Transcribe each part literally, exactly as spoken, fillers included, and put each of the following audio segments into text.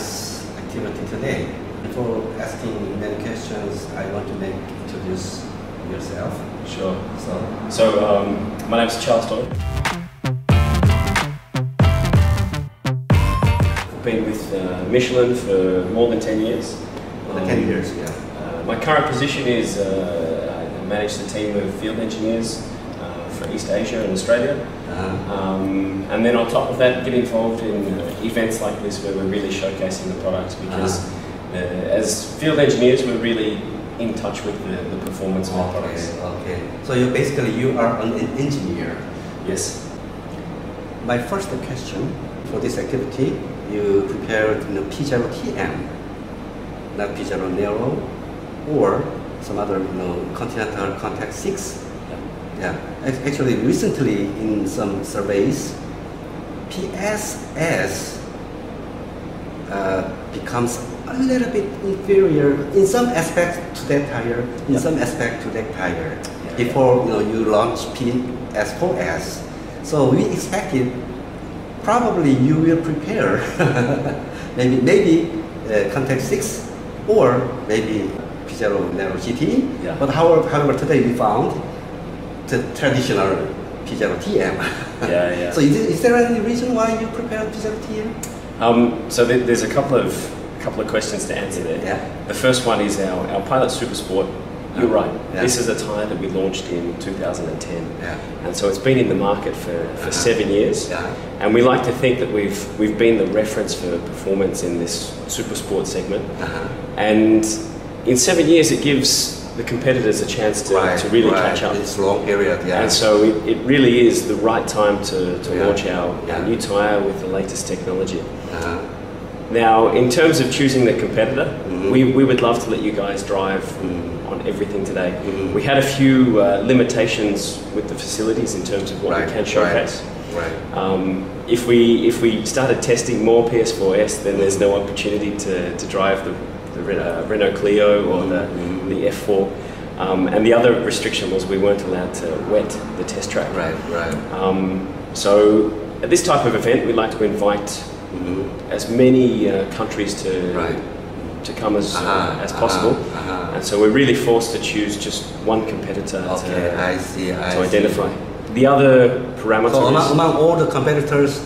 nice activity today. Before asking many questions, I want to make introduce yourself. Sure. So, so um, my name is Charles Donahue. I've been with uh, Michelin for more than ten years. More than um, ten years, yeah. Uh, my current position is uh, I manage the team of field engineers uh, for East Asia and Australia. Uh-huh. um, and then on top of that, get involved in uh, events like this where we're really showcasing the products, because uh-huh. uh, as field engineers, we're really in touch with the, the performance okay, of our products. Okay, so you basically you are an engineer. Yes. My first question for this activity, you prepared you know, P Zero T M, not P Zero Nano, or some other you know, Continental Contact six. Yeah. yeah. Actually, recently in some surveys, P S S uh, becomes a little bit inferior in some aspects to that tire, in yeah. some aspect to that tire. Yeah. Before you know you launch P S four S, so we expected. Probably you will prepare maybe maybe uh, Contact six or maybe P Zero Nano G T. Yeah. But however, however, today we found the traditional P Zero T M. yeah, yeah. So is, is there any reason why you prepared P Zero T M? Um, so th there's a couple of a couple of questions to answer there. Yeah. The first one is our our Pilot Super Sport. You're right. Yeah. This is a tyre that we launched in two thousand ten, yeah. and so it's been in the market for, for uh-huh. seven years. Yeah. And we like to think that we've we've been the reference for performance in this super sport segment. Uh-huh. And in seven years, it gives the competitors a chance to, right, to really right. catch up. It's a long period, yeah. And so it, it really is the right time to, to yeah. launch our, yeah. our new tyre with the latest technology. Uh-huh. Now, in terms of choosing the competitor, mm-hmm. we, we would love to let you guys drive mm-hmm. on everything today. Mm-hmm. We had a few uh, limitations with the facilities in terms of what right, we can showcase. Right, right. Um, if we if we started testing more P S four S, then there's no opportunity to, to drive the, the Ren uh, Renault Clio or the, mm-hmm. the F four. Um, and the other restriction was we weren't allowed to wet the test track. Right, right. Um, so at this type of event, we'd like to invite Mm-hmm. as many uh, countries to right. to come as uh, uh-huh, as possible, uh-huh, uh-huh. and so we're really forced to choose just one competitor okay, to, I see, I to identify. See. The other parameter. So among, among all the competitors,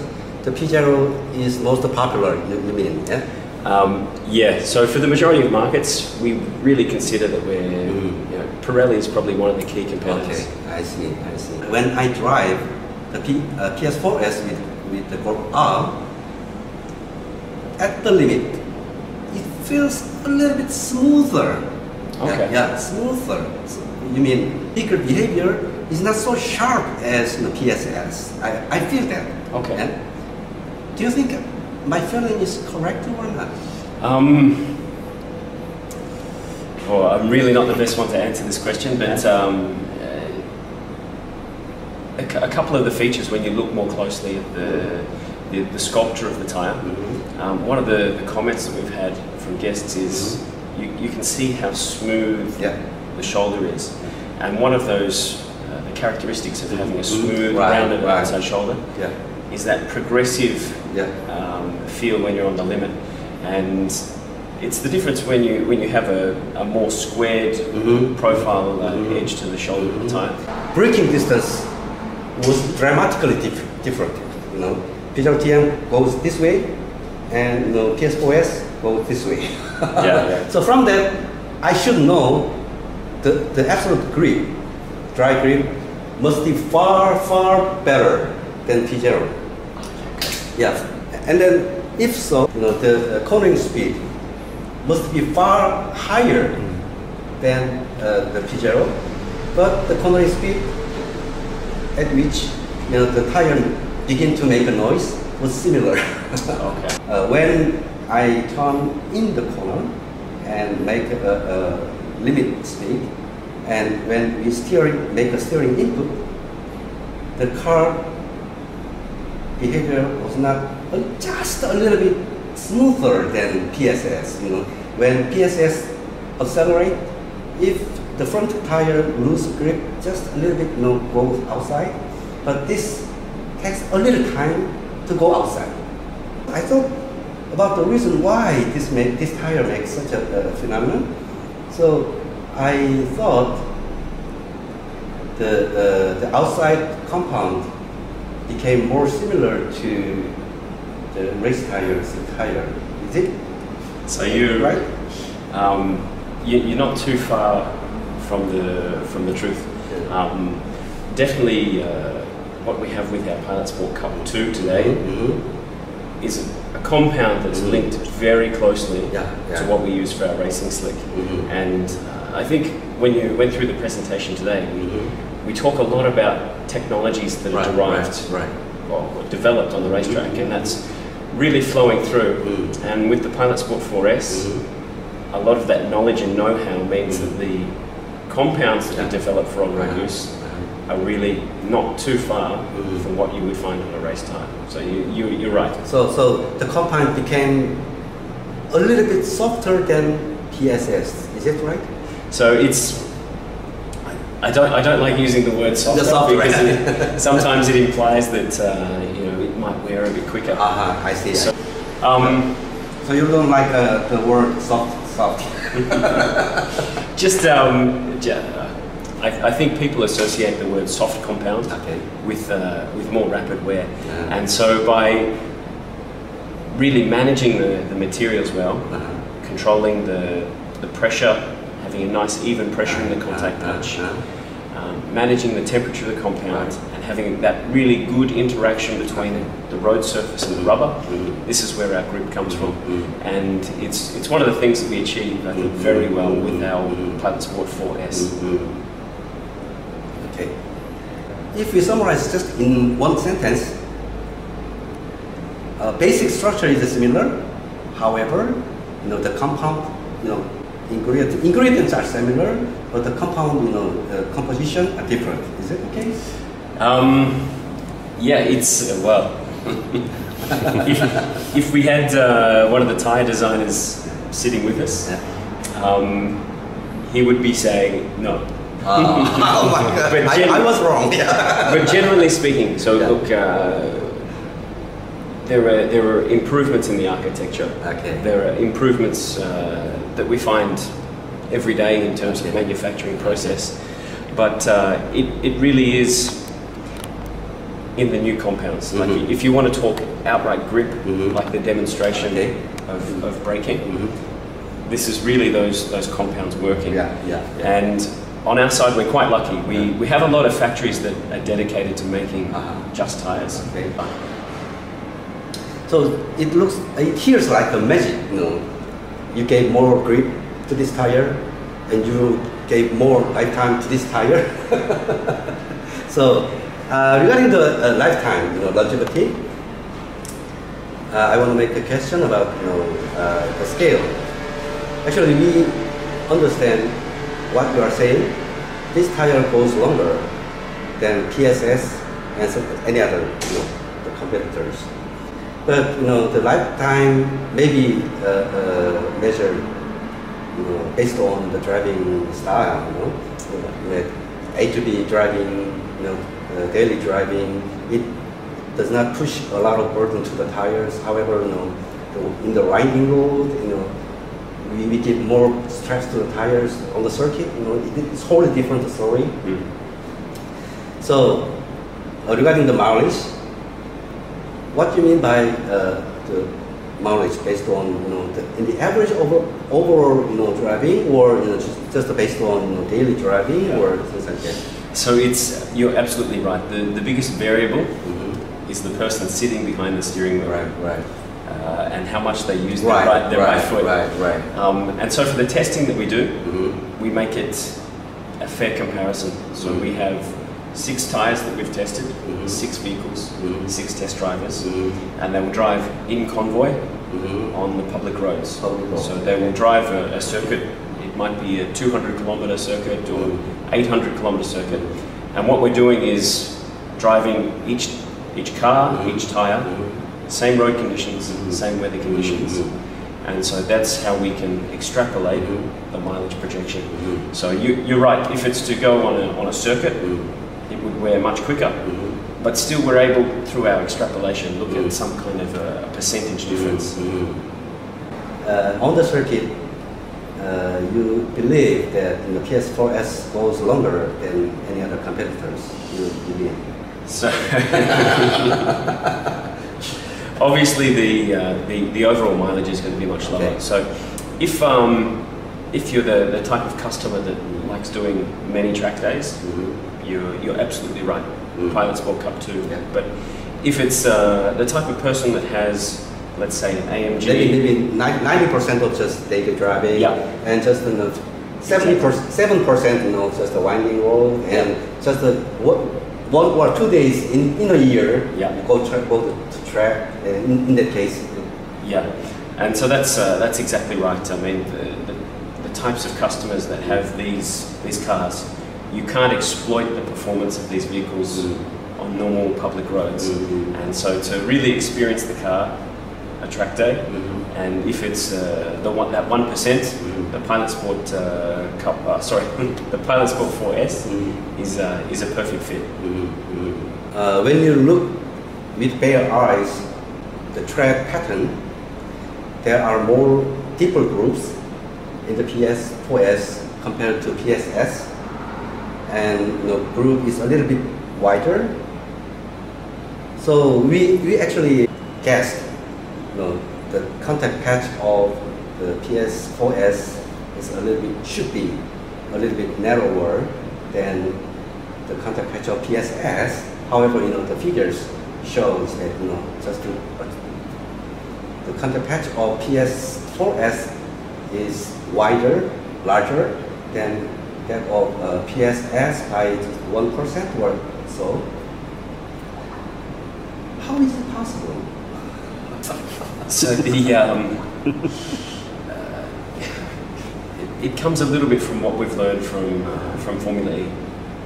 the P Zero is most popular. You, you mean? Yeah. Um, yeah. So for the majority of markets, we really consider that we're mm-hmm. you know, Pirelli is probably one of the key competitors. Okay, I see. I see. When I drive the P, uh, P S four S with with the Golf R. At the limit, it feels a little bit smoother. Okay. Yeah, yeah smoother. So, you mean bigger behavior is not so sharp as the P S S. I, I feel that. Okay. And do you think my feeling is correct or not? Um. Well, I'm really not the best one to answer this question, but um, a, a couple of the features when you look more closely at the. The, the sculpture of the tyre. Mm-hmm. um, one of the, the comments that we've had from guests is mm-hmm. you, you can see how smooth yeah. the shoulder is, and one of those uh, the characteristics of mm-hmm. having a smooth right, rounded right. outside shoulder yeah. is that progressive yeah. um, feel when you're on the limit, and it's the difference when you when you have a, a more squared mm-hmm. profile uh, mm-hmm. edge to the shoulder mm-hmm. of the tyre. Braking distance was dramatically diff different, you know. P Zero T M goes this way, and you know, P S four S goes this way. yeah, yeah. So from that, I should know the, the absolute grip, dry grip, must be far, far better than P Zero. Yes. And then, if so, you know, the uh, cornering speed must be far higher mm. than uh, the P Zero, but the cornering speed at which you know, the tire begin to make a noise was similar. okay. uh, when I turn in the corner and make a, a limit speed, and when we steering make a steering input, the car behavior was not uh, just a little bit smoother than P S S. You know, when P S S accelerate, if the front tire lose grip, just a little bit, you know, goes outside, but this takes a little time to go outside. I thought about the reason why this make, this tire makes such a uh, phenomenon. So I thought the uh, the outside compound became more similar to the race tires tire. Is it? So you right? Um, you, you're not too far from the from the truth. Yeah. Um, definitely, uh, what we have with our Pilot Sport Cup two today mm-hmm. is a compound that's mm-hmm. linked very closely yeah, yeah. to what we use for our racing slick. Mm-hmm. And uh, I think when you went through the presentation today, we mm-hmm. we talk a lot about technologies that right, are derived right, right. or developed on the racetrack, mm-hmm. and that's really flowing through. Mm-hmm. And with the Pilot Sport four S, mm-hmm. a lot of that knowledge and know-how means mm-hmm. that the compounds that yeah. we develop for on-road right. use are really not too far mm-hmm. from what you would find on a race tire. So you, you, you're right. So, so the compound became a little bit softer than P S S, is it right? So it's, I don't, I don't like using the word softer, the softer because right. it, sometimes it implies that uh, you know, it might wear a bit quicker. Uh-huh, I see. So, um, so you don't like uh, the word soft, soft? Just, um, I, I think people associate the word soft compound okay. with uh, with more rapid wear, yeah. and so by really managing the, the materials well, uh-huh. controlling the, the pressure, having a nice even pressure in the contact patch, uh-huh. um, managing the temperature of the compound, uh-huh. and having that really good interaction between uh-huh. the road surface and the rubber, uh-huh. this is where our grip comes from. Uh-huh. And it's it's one of the things that we achieve, I think, very well with our Pilot Sport four S. Uh-huh. Okay. If we summarize just in one sentence, uh, basic structure is similar. However, you know the compound, you know, ingredient, ingredients are similar, but the compound, you know, uh, composition are different. Is it okay? Um, yeah, it's uh, well. if, if we had uh, one of the tire designers sitting with us, yeah. um, he would be saying no. Uh, oh my God. But I, I was wrong. Yeah. But generally speaking, so yeah. look, uh, there are there are improvements in the architecture. Okay. There are improvements uh, that we find every day in terms okay. of the manufacturing process, okay. but uh, it it really is in the new compounds. Mm-hmm. Like if you want to talk outright grip, mm-hmm. like the demonstration okay. of mm-hmm. of braking, mm-hmm. this is really those those compounds working. Yeah. Yeah. yeah. And on our side, we're quite lucky. We, we have a lot of factories that are dedicated to making uh-huh. just tires. Okay. So it looks, it feels like a magic. You know, you gave more grip to this tire, and you gave more lifetime to this tire. So uh, regarding the uh, lifetime, you know, longevity, uh, I want to make a question about you know uh, the scale. Actually, we understand what you are saying, this tire goes longer than P S S and some, any other you know, the competitors. But you know the lifetime may be uh, uh, measured you know, based on the driving style. You know, A to B driving, you know, uh, daily driving. It does not push a lot of burden to the tires. However, you know, the, in the winding road, you know. We, we give more stress to the tires on the circuit. You know, it, it's wholly different story. Mm-hmm. So, uh, regarding the mileage, what do you mean by uh, the mileage based on you know the, in the average over, overall you know driving, or you know, just, just based on you know, daily driving, yeah. or things like that? So it's you're absolutely right. The the biggest variable mm-hmm. is the person sitting behind the steering wheel. Right. Right. Uh, and how much they use right, their, right, their right, right foot. Right, right. Um, and so for the testing that we do, mm-hmm. we make it a fair comparison. So mm-hmm. we have six tyres that we've tested, mm-hmm. six vehicles, mm-hmm. six test drivers, mm-hmm. and they will drive in convoy mm-hmm. on the public roads. Public road. So they will drive a, a circuit, it might be a two hundred kilometre circuit or mm-hmm. eight hundred kilometre circuit. And what we're doing is driving each, each car, mm-hmm. each tyre, mm-hmm. same road conditions, mm-hmm. same weather conditions, mm-hmm. and so that's how we can extrapolate mm-hmm. the mileage projection. Mm-hmm. So you, you're right, if it's to go on a, on a circuit, mm-hmm. it would wear much quicker. Mm-hmm. But still we're able, through our extrapolation, look mm. at some kind of a percentage difference. Mm. Uh, on the circuit, uh, you believe that the you know, P S four S goes longer than any other competitors you believe? So obviously the, uh, the, the overall mileage is going to be much lower. Okay. So if, um, if you're the, the type of customer that likes doing many track days, mm-hmm. you're, you're absolutely right. Mm-hmm. Pilot Sport Cup two. Yeah. But if it's uh, the type of person that has, let's say, an A M G. Maybe ninety percent of just daily driving, yeah. and just you know, seventy percent, seven percent you know, just a winding road, and yeah. just a, what, one or two days in, in a year, yeah. you go, tra go to track, uh, in, in that case. Yeah, and so that's, uh, that's exactly right. I mean, the, the, the types of customers that have these, these cars, you can't exploit the performance of these vehicles mm. on normal public roads. Mm-hmm. And so to really experience the car, a track day, mm-hmm. and if it's uh, the one that one percent, mm-hmm. the Pilot Sport uh, Cup, uh, sorry, the Pilot Sport four S mm-hmm. is uh, is a perfect fit. Mm-hmm. uh, when you look with bare eyes, the track pattern, there are more deeper groups in the P S four S compared to P S S, and you know, group is a little bit wider. So we we actually guessed. No, the contact patch of the P S four S is a little bit, should be a little bit narrower than the contact patch of P S S. However, you know, the figures shows that, you know, just to, the contact patch of P S four S is wider, larger than that of uh, P S S by one percent or so. How is it possible? So the, um, uh, it, it comes a little bit from what we've learned from, uh, from Formula E.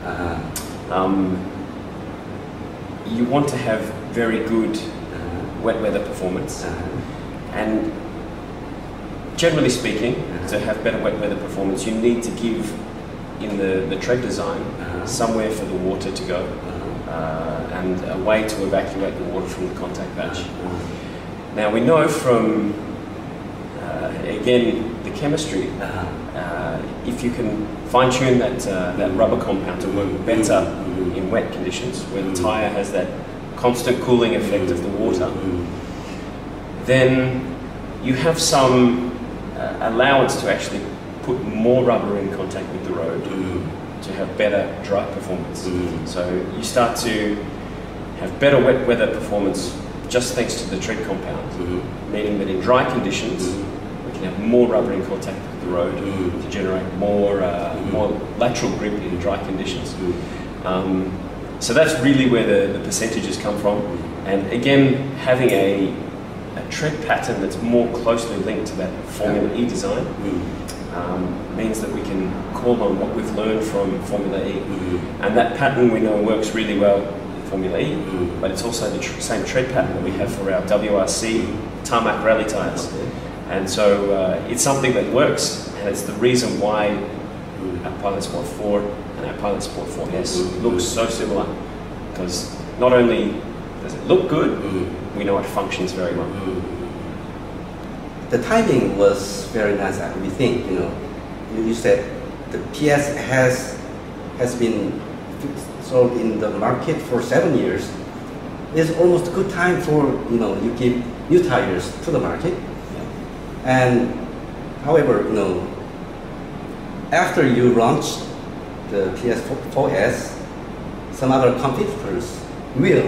Uh-huh. um, you want to have very good uh-huh. wet weather performance. Uh-huh. And generally speaking, uh-huh. to have better wet weather performance, you need to give, in the, the tread design, uh-huh. somewhere for the water to go. Uh-huh. uh, and a way to evacuate the water from the contact patch. Uh-huh. Now we know from, uh, again, the chemistry, uh-huh. uh, if you can fine tune that, uh, that rubber compound to work better mm-hmm. in wet conditions, where the tyre has that constant cooling effect of the water, mm-hmm. then you have some uh, allowance to actually put more rubber in contact with the road mm-hmm. to have better dry performance. Mm-hmm. So you start to have better wet weather performance just thanks to the tread compound, mm-hmm. meaning that in dry conditions, mm-hmm. we can have more rubber in contact with the road mm-hmm. to generate more, uh, mm-hmm. more lateral grip in dry conditions. Mm-hmm. um, so that's really where the, the percentages come from. And again, having a, a tread pattern that's more closely linked to that Formula E design mm-hmm. um, means that we can call on what we've learned from Formula E. Mm-hmm. And that pattern we know works really well Formula E, mm. but it's also the tr same tread pattern that we have for our W R C tarmac rally tyres. Okay. And so uh, it's something that works, and it's the reason why mm. our Pilot Sport four and our Pilot Sport four S mm. looks so similar, because not only does it look good, mm. we know it functions very well. The timing was very nice, I we think. You know, you said the P S has has been sold in the market for seven years. It's almost a good time for, you know, you give new tires to the market. Yeah. And however, you know, after you launch the P S four S, some other competitors will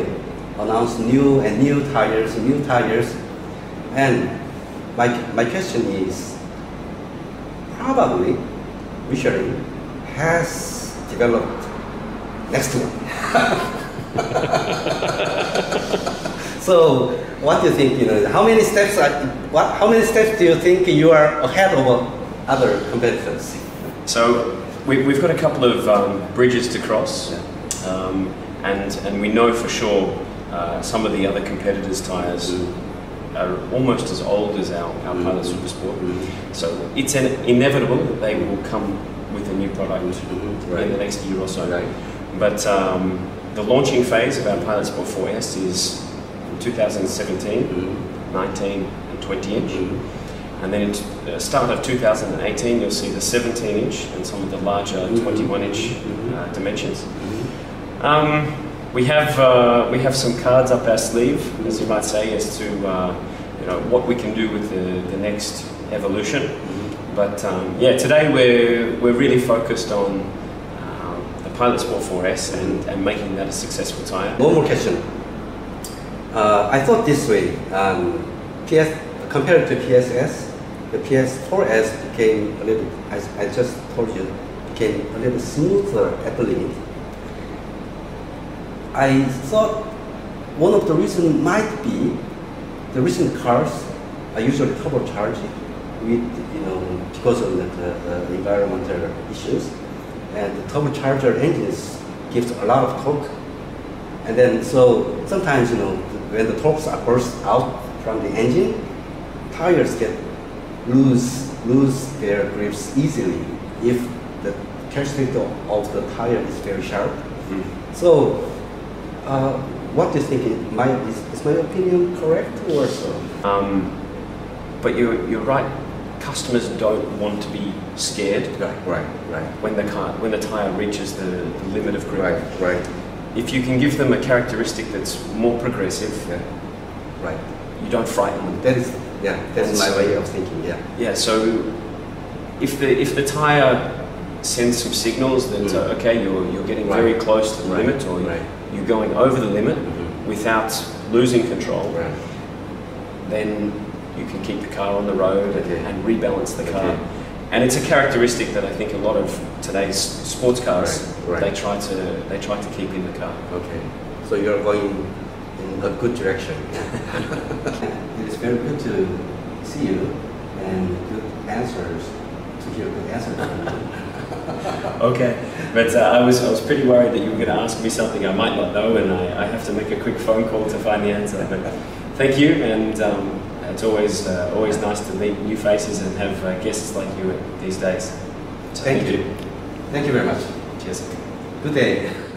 announce new and new tires, new tires. And my, my question is, probably Michelin has developed next one. So, what do you think? You know, how many steps? Are, what? How many steps do you think you are ahead of other competitors? So, we, we've got a couple of um, bridges to cross, yeah. um, and and we know for sure uh, some of the other competitors' tires mm. are almost as old as our our mm. Pilot Super Sport. Mm. So it's an inevitable that they will come with a new product mm. in right. the next year or so. Right. But um, the launching phase of our Pilot Sport four S is two thousand seventeen, mm-hmm. nineteen and twenty inch. Mm-hmm. And then at the start of two thousand eighteen, you'll see the seventeen inch and some of the larger mm-hmm. twenty-one inch mm-hmm. uh, dimensions. Mm-hmm. um, we have uh, we have some cards up our sleeve, as you might say, as to uh, you know, what we can do with the, the next evolution. Mm-hmm. But um, yeah, today we're, we're really focused on uh, the Pilot Sport four S and, and making that a successful tyre. One more question. Uh, I thought this way, um, P S, compared to P S S, the P S four S became a little, as I just told you, became a little smoother at the limit. I thought one of the reasons might be the recent cars are usually turbocharged with, you know, because of the, the, the environmental issues, and the turbocharger engines gives a lot of torque, and then so sometimes, you know, when the torques are burst out from the engine, tires get loose, lose their grips easily if the characteristic of the tire is very sharp. Mm-hmm. So, uh, what do you think? It might, is, is my opinion correct or so? Um, but you're, you're right. Customers don't want to be scared. Right, right, right. When the car, when the tire reaches the, the limit of grip. Right, right. If you can give them a characteristic that's more progressive, yeah. right, you don't frighten them. That is, yeah, that's my way of thinking. Yeah, yeah. So if the if the tire sends some signals that mm. uh, okay, you're you're getting right. very close to the right. limit, or right. you're going over the limit mm-hmm. without losing control, right. then you can keep the car on the road okay. and, and rebalance the okay. car. And it's a characteristic that I think a lot of today's sports cars right, right. they try to they try to keep in the car. Okay, so you're going in a good direction. It's very good to see you and good answers to hear good answers. Okay, but uh, I was I was pretty worried that you were going to ask me something I might not know, and I, I have to make a quick phone call to find the answer. But thank you and. Um, It's always uh, always nice to meet new faces and have uh, guests like you these days. So thank, thank you. you. Thank you very much. Cheers. Good day.